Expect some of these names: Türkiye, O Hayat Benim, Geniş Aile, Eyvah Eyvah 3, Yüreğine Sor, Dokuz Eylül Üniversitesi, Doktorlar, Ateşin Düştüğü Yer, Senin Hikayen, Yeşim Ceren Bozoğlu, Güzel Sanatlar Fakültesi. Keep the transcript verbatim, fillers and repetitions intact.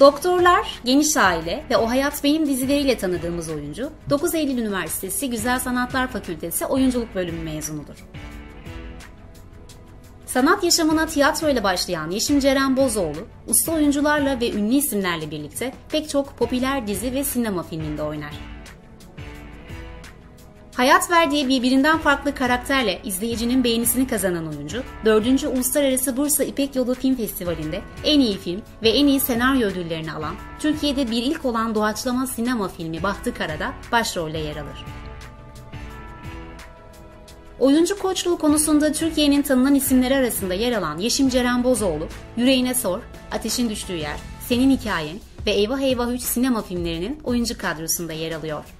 Doktorlar, Geniş Aile ve O Hayat Benim dizileriyle tanıdığımız oyuncu, Dokuz Eylül Üniversitesi Güzel Sanatlar Fakültesi Oyunculuk Bölümü mezunudur. Sanat yaşamına tiyatroyla başlayan Yeşim Ceren Bozoğlu, usta oyuncularla ve ünlü isimlerle birlikte pek çok popüler dizi ve sinema filminde oynar. Hayat verdiği birbirinden farklı karakterle izleyicinin beğenisini kazanan oyuncu, dördüncü Uluslararası Bursa İpek Yolu Film Festivali'nde en iyi film ve en iyi senaryo ödüllerini alan, Türkiye'de bir ilk olan doğaçlama sinema filmi Bahtı Kara'da başrolde yer alır. Oyuncu koçluğu konusunda Türkiye'nin tanınan isimleri arasında yer alan Yeşim Ceren Bozoğlu, Yüreğine Sor, Ateşin Düştüğü Yer, Senin Hikayen ve Eyvah Eyvah üç sinema filmlerinin oyuncu kadrosunda yer alıyor.